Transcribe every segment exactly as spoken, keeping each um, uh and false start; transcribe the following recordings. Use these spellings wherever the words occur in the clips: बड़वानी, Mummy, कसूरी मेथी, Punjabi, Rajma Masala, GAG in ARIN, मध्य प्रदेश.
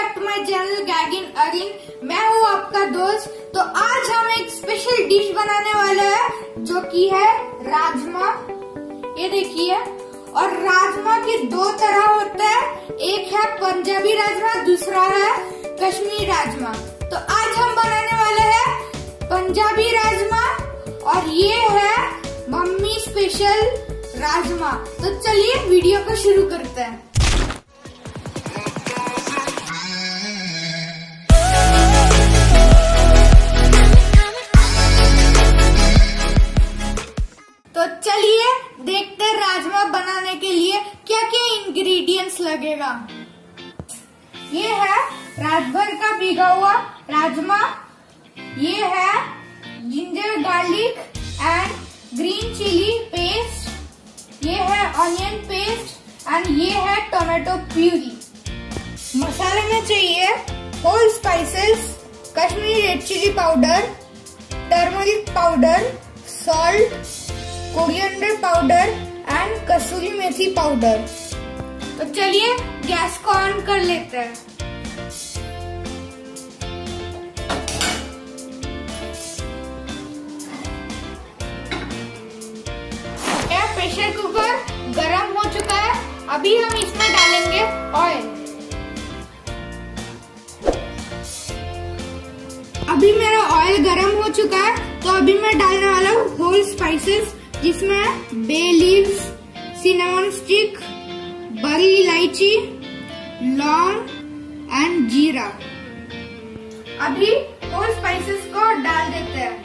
Back to my channel गैग इन अरिन। मैं हूँ आपका दोस्त। तो आज हम एक स्पेशल डिश बनाने वाले हैं जो कि है राजमा। ये देखिए, और राजमा के दो तरह होते हैं, एक है पंजाबी राजमा, दूसरा है कश्मीरी राजमा। तो आज हम बनाने वाले हैं पंजाबी राजमा और ये है मम्मी स्पेशल राजमा। तो चलिए वीडियो को शुरू करते हैं। देखते हैं राजमा बनाने के लिए क्या क्या इंग्रेडिएंट्स लगेगा। ये है रात भर का भीगा हुआ राजमा, ये है ginger garlic and green chilli paste, ये है ऑनियन पेस्ट एंड ये है टोमेटो प्यूरी। मसाले में चाहिए whole spices, Kashmiri red chilli powder, turmeric powder, salt, coriander powder and कसूरी मेथी powder. तो चलिए गैस को ऑन कर लेते हैं। यह प्रेशर कुकर गरम हो चुका है, अभी हम इसमें डालेंगे ऑयल। अभी मेरा ऑयल गरम हो चुका है, तो अभी मैं डालने वाला हूँ होल स्पाइसेस, जिसमें बे लीव्स, सिनेमन स्टिक, बड़ी इलायची, लौंग एंड जीरा। अभी और स्पाइसेस को डाल देते हैं।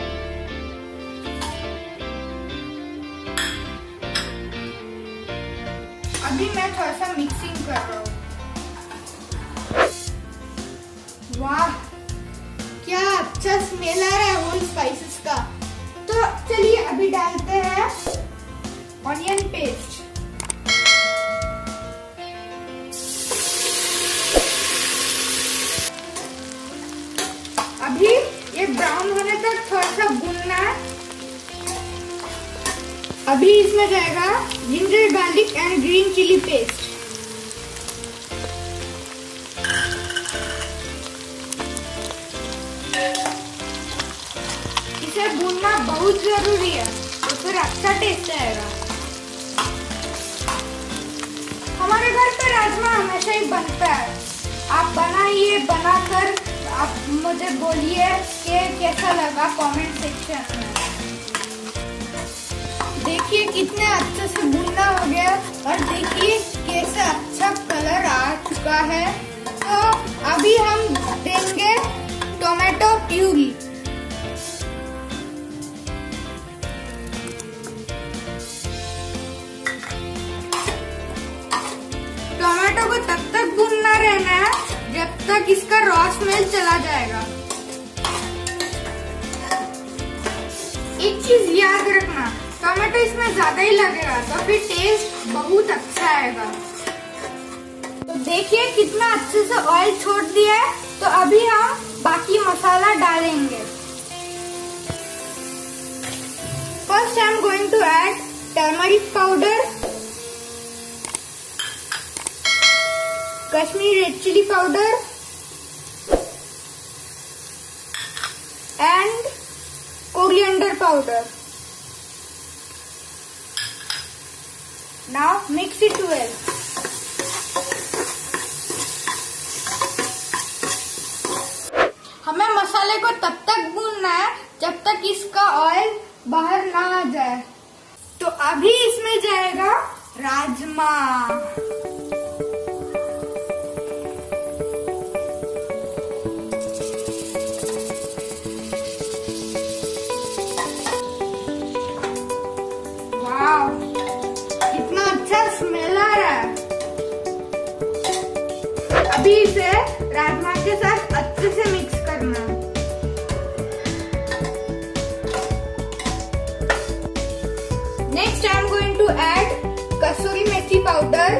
अभी मैं थोड़ा सा मिक्सिंग कर रहा हूँ। वाह, क्या अच्छा स्मेल आ रहा है होल स्पाइसेस का। तो चलिए अभी डालते हैं ऑनियन पेस्ट। अभी ये ब्राउन होने तक थोड़ा सा भूनना है। अभी इसमें जाएगा ginger garlic and green chilli paste. इसे भूनना बहुत जरूरी है, तो फिर अच्छा टेस्ट आएगा। हमारे घर पे राजमा हमेशा ही बनता है। आप बनाइए, बनाकर आप मुझे बोलिए कि कैसा लगा कमेंट सेक्शन में। देखिए कितने अच्छे से भूनना हो गया और देखिए कैसा अच्छा कलर आ चुका है। तो अभी हम देंगे टोमेटो प्यूरी। टमाटर को तब तक भूनना रहना है जब तक इसका रॉ स्मेल चला जाएगा। एक चीज याद रखना, टमाटर इसमें ज्यादा ही लगेगा तो फिर टेस्ट बहुत अच्छा आएगा। तो देखिए कितना अच्छे से ऑयल छोड़ दिया है। तो अभी हम बाकी मसाला डालेंगे। First I am going to add turmeric powder, Kashmiri red chilli powder and coriander powder. Now mix it well. हमें मसाले को तब तक भूनना है जब तक इसका ऑयल बाहर ना आ जाए। तो अभी इसमें जाएगा राजमा। अभी इसे राजमा के साथ अच्छे से मिक्स करना। Next I am going to add कसूरी मेथी powder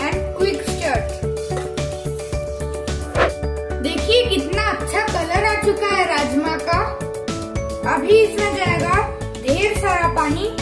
and quick stir. देखिए कितना अच्छा कलर आ चुका है राजमा का। अभी इसमें जाएगा ढेर सारा पानी।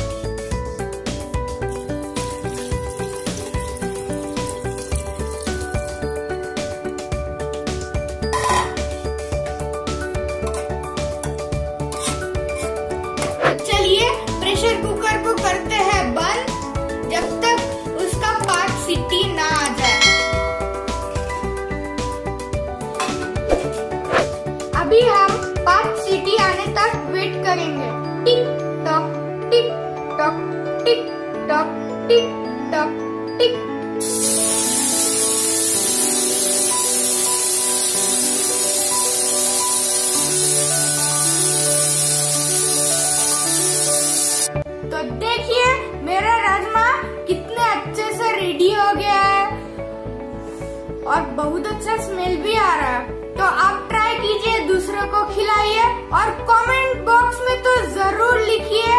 करेंगे। Tick tock tick tock tick tock tick tock tick. तो देखिए मेरा राजमा कितने अच्छे से रेडी हो गया है और बहुत अच्छा स्मेल भी आ रहा है। तो आप ट्राई कीजिए, दूसरों को खिलाइए और कमेंट बॉक्स में तो जरूर लिखिए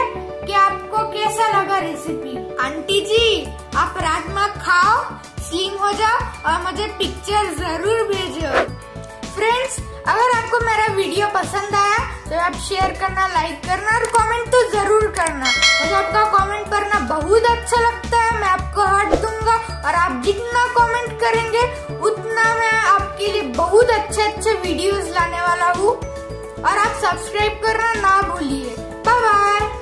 कि आपको कैसा लगा रेसिपी। आंटी जी आप राजमा खाओ, स्लिम हो जाओ और मुझे पिक्चर जरूर भेजो। फ्रेंड्स अगर आपको मेरा वीडियो पसंद आया तो आप शेयर करना, लाइक करना और कमेंट तो जरूर करना। मुझे आपका कमेंट करना बहुत अच्छा लगता है। मैं आपको हार्ट दूंगा और आप जितना कमेंट करेंगे उतना मैं आपके लिए बहुत अच्छे अच्छे वीडियोस लाने वाला हूँ। और आप सब्सक्राइब करना ना भूलिए। Bye bye.